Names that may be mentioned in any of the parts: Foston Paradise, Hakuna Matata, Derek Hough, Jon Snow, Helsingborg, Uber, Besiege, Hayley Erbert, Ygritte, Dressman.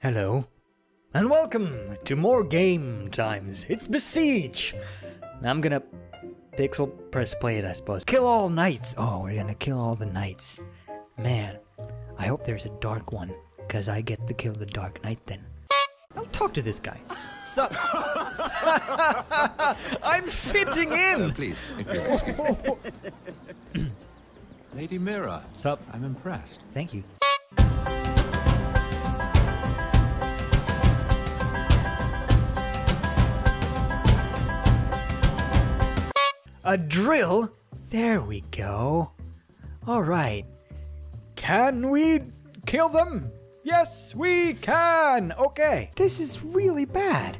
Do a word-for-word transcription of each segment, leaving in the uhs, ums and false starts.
Hello, and welcome to more game times. It's Besiege! I'm gonna pixel press play it, I suppose. Kill all knights! Oh, we're gonna kill all the knights. Man, I hope there's a dark one, because I get to kill the dark knight then. I'll talk to this guy. Sup? I'm fitting in! Uh, please, if you'll excuse me. Lady Mira. Sup? I'm impressed. Thank you. A drill? There we go. Alright. Can we kill them? Yes, we can! Okay. This is really bad.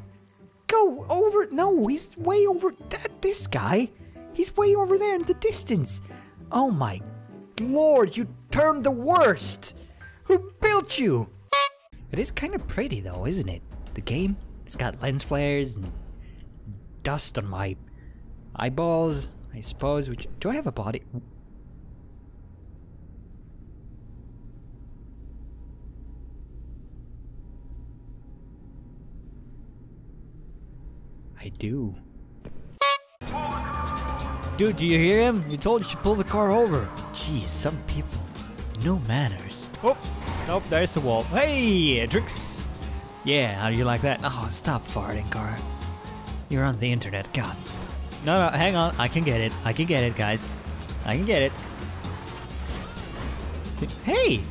Go over... No, he's way over... That, this guy. He's way over there in the distance. Oh my lord, you turned the worst. Who built you? It is kind of pretty though, isn't it? The game. It's got lens flares and dust on my... eyeballs, I suppose. Which, do I have a body? I do. Dude, do you hear him? You told you should pull the car over. Jeez, some people, no manners. Oh, nope, oh, there's the wall. Hey, Drix. Yeah, how do you like that? Oh, stop farting, car. You're on the internet, God. No, no, hang on. I can get it. I can get it, guys. I can get it. See? Hey! You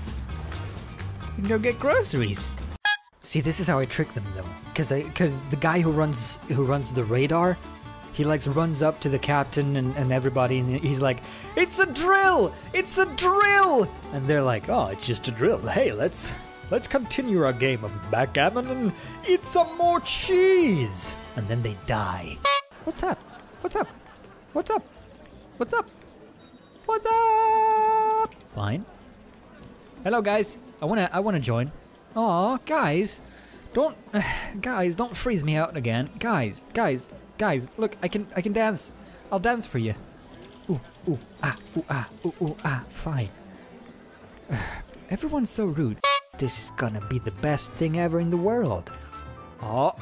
can go get groceries. See, this is how I trick them, though. Because I, because the guy who runs who runs the radar, he, like, runs up to the captain and, and everybody, and he's like, "It's a drill! It's a drill!" And they're like, "Oh, it's just a drill. Hey, let's, let's continue our game of backgammon and eat some more cheese!" And then they die. What's up? What's up? What's up? What's up? What's up? Fine. Hello, guys. I wanna, I wanna join. Aw, guys, don't, guys, don't freeze me out again, guys, guys, guys. Look, I can, I can dance. I'll dance for you. Ooh, ooh, ah, ooh, ah, ooh, ooh, ah. Fine. Everyone's so rude. This is gonna be the best thing ever in the world. Aw.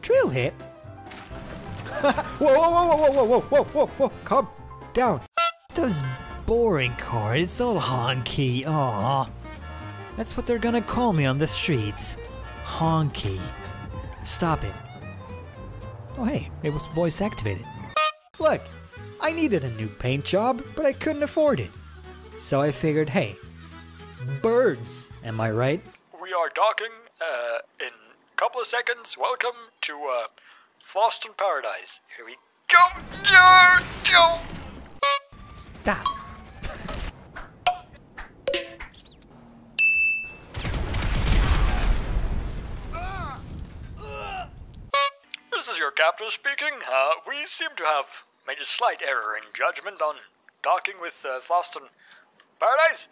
Drill hit. whoa, whoa, whoa, whoa, whoa, whoa, whoa, whoa, calm down. Those boring cars, it's all honky. Aww. That's what they're gonna call me on the streets. Honky. Stop it. Oh, hey, it was voice activated. Look, I needed a new paint job, but I couldn't afford it. So I figured, hey, birds, am I right? We are docking, uh, in couple of seconds. Welcome to uh, Foston Paradise. Here we go. Stop. This is your captain speaking. Uh, we seem to have made a slight error in judgment on docking with uh, Foston Paradise.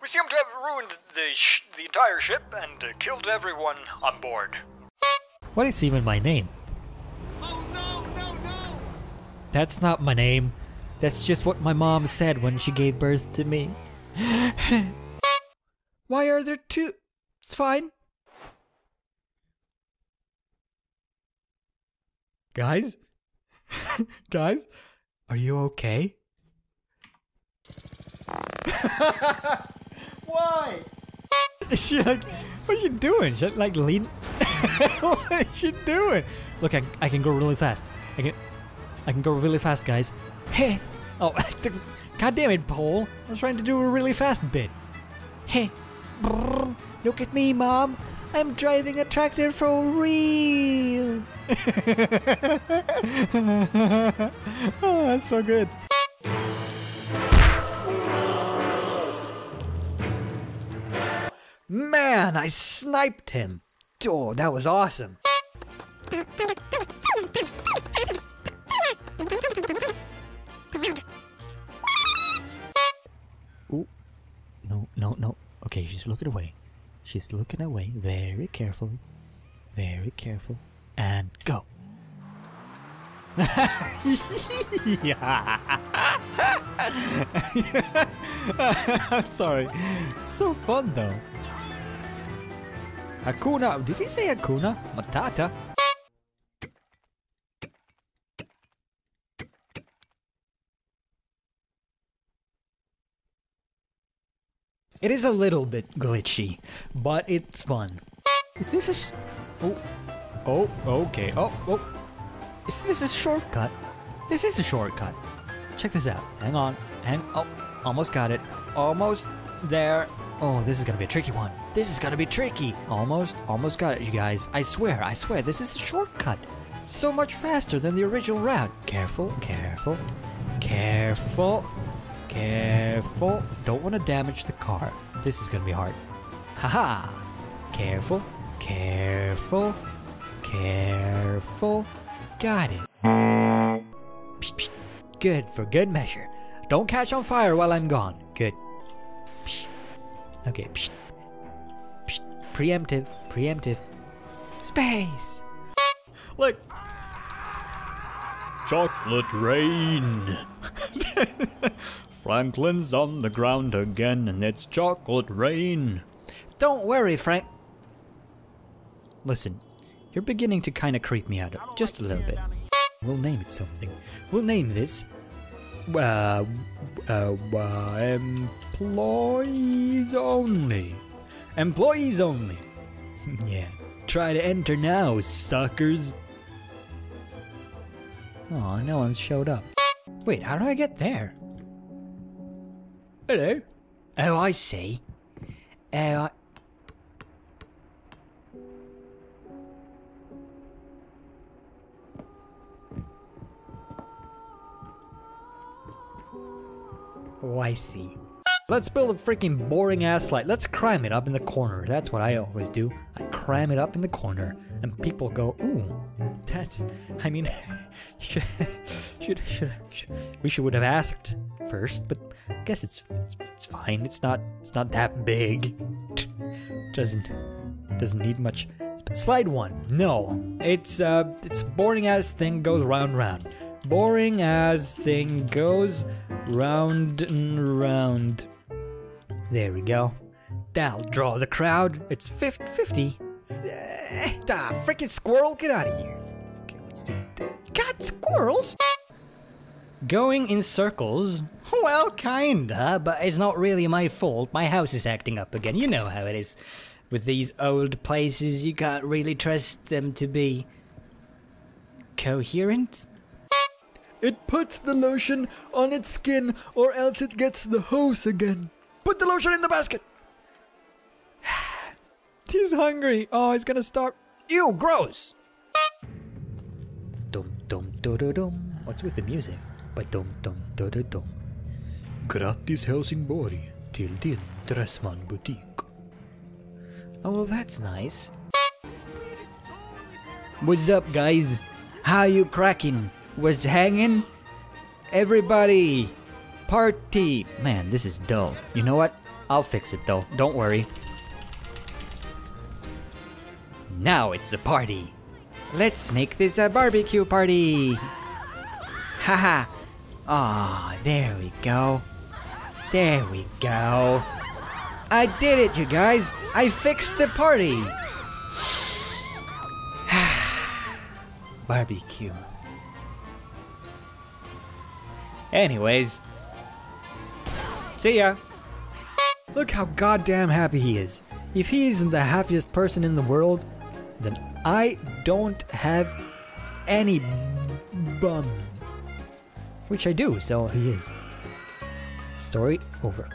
We seem to have ruined the sh the entire ship and uh, killed everyone on board. What is even my name? Oh no, no, no! That's not my name. That's just what my mom said when she gave birth to me. Why are there two? It's fine. Guys? Guys? Are you okay? Why? She like, what are you doing? She like lean. What are you doing? Look, I, I can go really fast. I can, I can go really fast, guys. Hey, oh, god damn it, Paul! I was trying to do a really fast bit. Hey, brrr, look at me, Mom. I'm driving a tractor for real. Oh, that's so good. Man, I sniped him. Oh, that was awesome. Ooh. No, no, no. Okay, she's looking away. She's looking away very carefully. Very careful. And go. I'm sorry. It's so fun though. Hakuna, did he say Hakuna Matata? It is a little bit glitchy, but it's fun. Is this a s- Oh, oh, okay, oh, oh. Is this a shortcut? This is a shortcut. Check this out. Hang on, hang- oh, almost got it. Almost there. Oh, this is gonna be a tricky one. This is gonna be tricky. Almost, almost got it, you guys. I swear, I swear, this is a shortcut. So much faster than the original route. Careful, careful, careful. Careful. Don't want to damage the car. This is going to be hard. Haha. -ha. Careful. Careful. Careful. Got it. Psh, psh. Good for good measure. Don't catch on fire while I'm gone. Good. Psh. Okay. Psh. Psh. Preemptive. Preemptive. Space. Look. Chocolate rain. Franklin's on the ground again, and it's chocolate rain. Don't worry, Frank. Listen, you're beginning to kind of creep me out of, just a little bit. We'll name it something. We'll name this. Uh, uh, uh, employees only. Employees only. Yeah. Try to enter now, suckers. Aw, no one's showed up. Wait, how do I get there? Hello? Oh, I see. Oh, I... Oh, I see. Let's build a freaking boring ass light. Let's cram it up in the corner. That's what I always do. I cram it up in the corner and people go, ooh, that's... I mean, should, should, should, should, we should would have asked first, but I guess it's, it's it's fine. It's not it's not that big. Doesn't doesn't need much. Slide one. No, it's uh it's boring ass thing goes round round. Boring ass thing goes round and round. There we go. That'll draw the crowd. It's fifty. Ah, frickin' squirrel, get out of here. Okay, let's do that. Got squirrels? Going in circles? Well, kinda, but it's not really my fault. My house is acting up again. You know how it is. With these old places, you can't really trust them to be... coherent? It puts the lotion on its skin, or else it gets the hose again. Put the lotion in the basket! He's hungry. Oh, he's gonna starve. Ew, gross! Dum dum do do dum. What's with the music? But dum dum do do dum. Gratis Helsingborg till din Dressman butik. Oh, well, that's nice. What's up, guys? How you cracking? Was hanging? Everybody, party! Man, this is dull. You know what? I'll fix it though. Don't worry. Now it's a party. Let's make this a barbecue party. Haha. Ah, oh, there we go. There we go. I did it, you guys. I fixed the party. Barbecue. Anyways. See ya. Look how goddamn happy he is. If he isn't the happiest person in the world, then I don't have any bum. Which I do, so he is. Story over.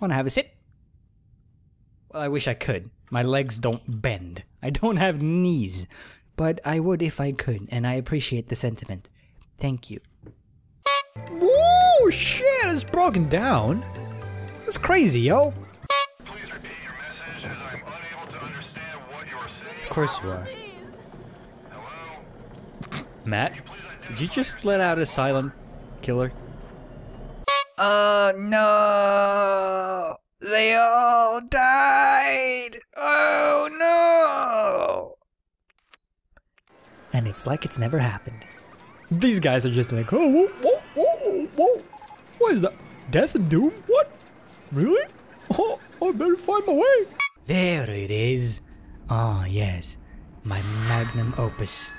Wanna have a sit? Well, I wish I could. My legs don't bend. I don't have knees. But I would if I could, and I appreciate the sentiment. Thank you. Woo! Shit, it's broken down. It's crazy, yo. Of course you are. Hello? Matt, did you just let out a silent killer? Uh, no! They all died! Oh, no! Anyway. It's like it's never happened. These guys are just like, oh, whoa, whoa, whoa, whoa. What is that? Death and doom? What? Really? Oh, I better find my way. There it is. Oh, yes. My magnum opus.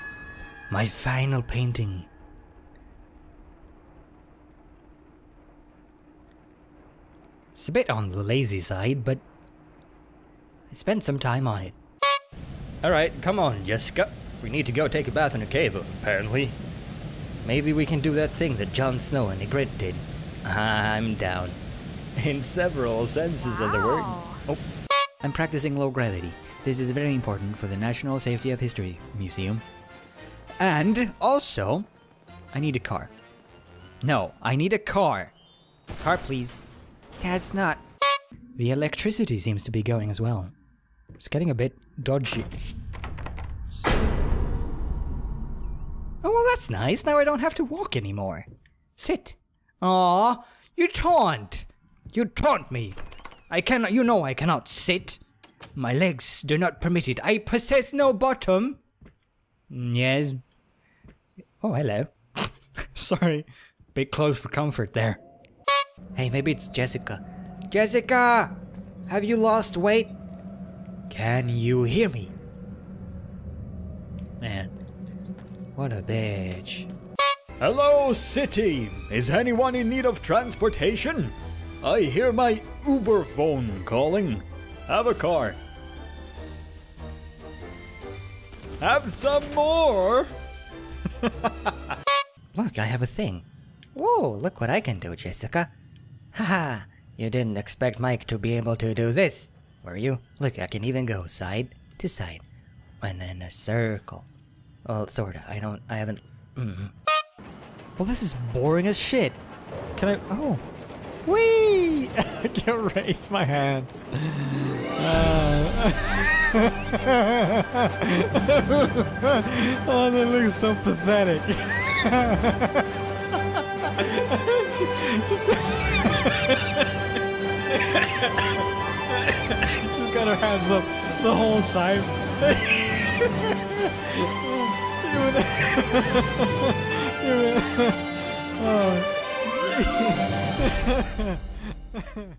My final painting. It's a bit on the lazy side, but I spent some time on it. Alright, come on, Jessica. We need to go take a bath in a cave, apparently. Maybe we can do that thing that Jon Snow and Ygritte did. I'm down. In several senses wow. of the word. Oh. I'm practicing low gravity. This is very important for the National Safety of History Museum. And also, I need a car. No, I need a car. Car, please. That's not. The electricity seems to be going as well. It's getting a bit dodgy. Oh, well, that's nice. Now I don't have to walk anymore. Sit. Aw, you taunt. You taunt me. I cannot, you know I cannot sit. My legs do not permit it. I possess no bottom. Yes. Oh, hello. Sorry. Bit close for comfort there. Hey, maybe it's Jessica. Jessica! Have you lost weight? Can you hear me? Man. What a bitch. Hello, city! Is anyone in need of transportation? I hear my Uber phone calling. Have a car. Have some more! Look, I have a thing. Whoa, look what I can do, Jessica. Haha, you didn't expect Mike to be able to do this, were you? Look, I can even go side to side, and in a circle. Well, sorta, I don't, I haven't, mm-hmm. Well, this is boring as shit. Can I, oh. Whee! I can't raise my hands. Uh, oh, that looks so pathetic. Just, just got her hands up the whole time. Oh.